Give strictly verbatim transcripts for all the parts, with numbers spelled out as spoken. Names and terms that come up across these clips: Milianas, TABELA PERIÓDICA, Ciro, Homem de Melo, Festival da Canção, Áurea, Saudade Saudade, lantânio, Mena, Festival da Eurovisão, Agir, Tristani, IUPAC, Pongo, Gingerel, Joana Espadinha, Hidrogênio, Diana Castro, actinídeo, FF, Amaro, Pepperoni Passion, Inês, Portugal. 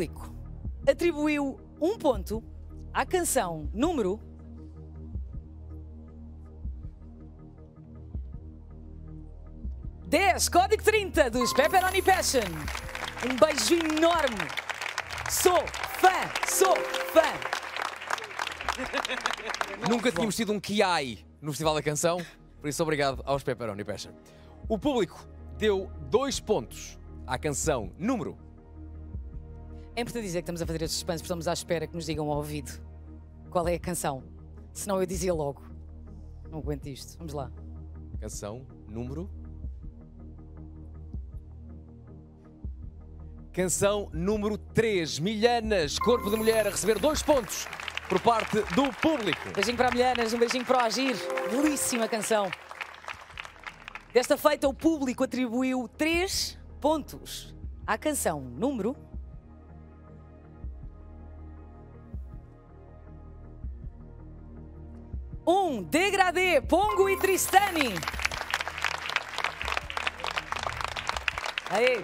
público atribuiu um ponto à canção número dez, código trinta, dos Pepperoni Passion. Um beijo enorme. Sou fã, sou fã. Nunca tínhamos tido um Kiai no Festival da Canção, por isso obrigado aos Pepperoni Passion. O público deu dois pontos à canção número... É importante dizer que estamos a fazer este suspense, porque estamos à espera que nos digam ao ouvido qual é a canção. Senão eu dizia logo. Não aguento isto. Vamos lá. Canção número... Canção número três, Milianas, Corpo da Mulher, a receber dois pontos por parte do público. Um beijinho para a Milianas, um beijinho para o Agir. Belíssima canção. Desta feita, o público atribuiu três pontos à canção número... um, Degradê, Pongo e Tristani. Aí.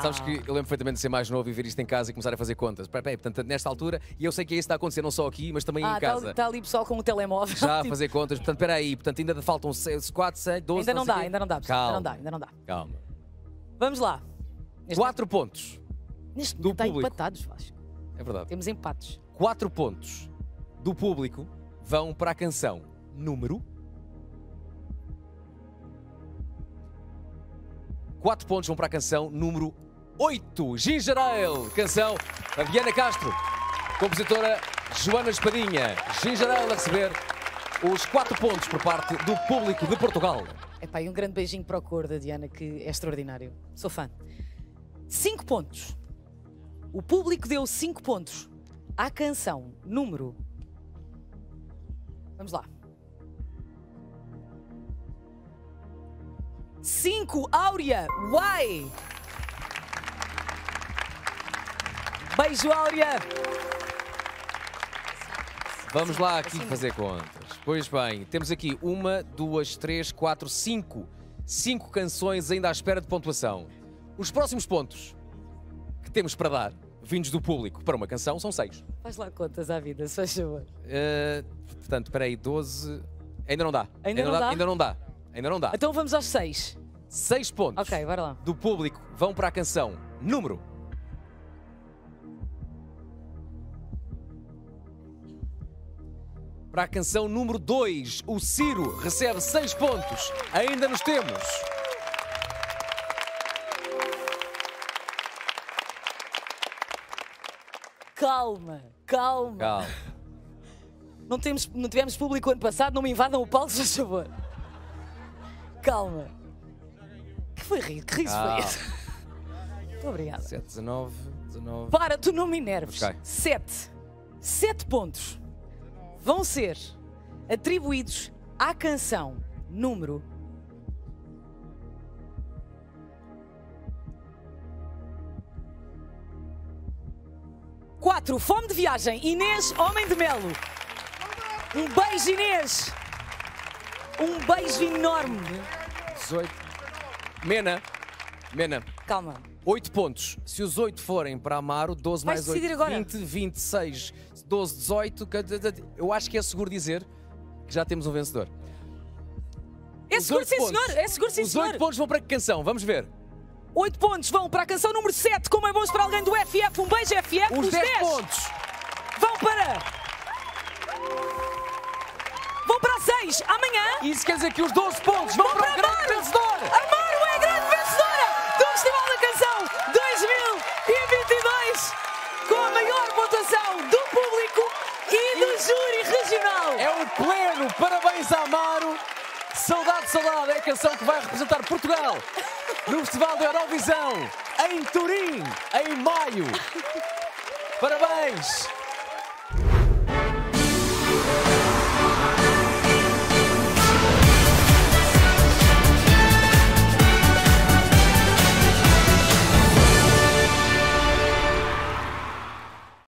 Sabes que eu lembro perfeitamente de ser mais novo e ver isto em casa e começar a fazer contas. Peraí, portanto, nesta altura, e eu sei que isso está a acontecer não só aqui, mas também ah, em casa. Está tá ali pessoal com o telemóvel. Já a fazer contas, portanto, peraí, portanto, ainda faltam quatro, seis, doze... Ainda não dá, ainda não dá, ainda não dá, ainda não dá. Calma. Vamos lá. Quatro pontos. Neste momento está empatados, Vasco. É verdade. Temos empates. Quatro pontos do público vão para a canção número... Quatro pontos vão para a canção número... oito, Gingerel, canção da Diana Castro, compositora Joana Espadinha. Gingerel a receber os quatro pontos por parte do público de Portugal. Epá, e um grande beijinho para o cor da Diana, que é extraordinário. Sou fã. Cinco pontos. O público deu cinco pontos à canção número... Vamos lá. Cinco, Áurea, Uai! Beijo, Áurea! Vamos lá aqui fazer contas. Pois bem, temos aqui uma, duas, três, quatro, cinco. Cinco canções ainda à espera de pontuação. Os próximos pontos que temos para dar, vindos do público, para uma canção, são seis. Faz lá contas à vida, se faz favor. Uh, portanto, espera aí, doze... Ainda não dá. Ainda, ainda não, não dá? dá? Ainda não dá. Ainda não dá. Então vamos aos seis. Seis pontos okay, vai lá. do público vão para a canção número... Para a canção número dois, o Ciro recebe seis pontos. Ainda nos temos. Calma, calma. calma. Não, temos, não tivemos público ano passado, não me invadam o palco, por favor. Calma. Que foi riso? Que riso calma. foi esse? Muito obrigada. sete, dezanove, dezanove... Para, tu não me enerves. Okay. Sete. Sete pontos vão ser atribuídos à canção número... quatro, Fome de Viagem, Inês, Homem de Melo. Um beijo, Inês. Um beijo enorme. dezoito. Mena. Mena. Calma. oito pontos. Se os oito forem para Amaro, doze mais oito, agora. vinte, vinte e seis, doze, dezoito... Eu acho que é seguro dizer que já temos um vencedor. É seguro, sim, pontos, senhor. É seguro, sim, os senhor. Os oito pontos vão para que canção? Vamos ver. oito pontos vão para a canção número sete, como é bom para alguém do F F. Um beijo, F F. Os, os dez pontos vão para... Vão para seis amanhã. Isso quer dizer que os doze pontos vão, vão para, para o grande vencedor. Amaro é a grande vencedora do Festival da Canção dois mil e vinte e dois, com a maior votação do público e do júri regional. É um pleno. Parabéns a Amaro. Saudade Saudade é a canção que vai representar Portugal no Festival da Eurovisão, em Turim, em maio. Parabéns.